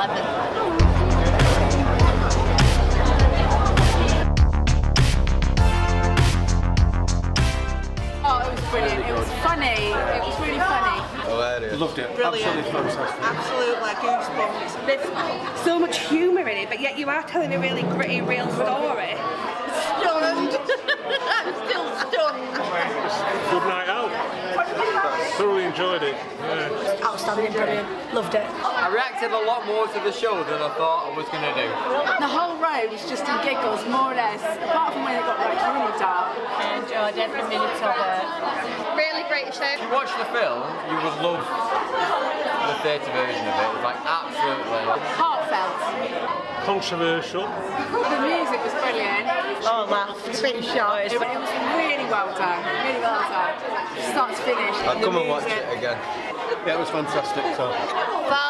11th. Brilliant. It was funny. It was really funny. Hilarious. Loved it. Brilliant. Absolutely fantastic. Absolute like goosebumps. There's so much humour in it, but yet you are telling a really gritty, real story. Stunned. I'm still stunned. Good night out. Thoroughly enjoyed it. Yeah. Outstanding, brilliant. Loved it. I reacted a lot more to the show than I thought I was going to do. The whole road is just in giggles, more or less. Apart from when it got like really dark. I enjoyed every minute of it. Really great show. If you watch the film, you would love the theatre version of it. Like, absolutely. Heartfelt. Controversial. The music was brilliant. Oh, wow. It's pretty short. It was really well done. Really well done. Start to finish. I'll come and watch it again. Yeah, it was fantastic. So.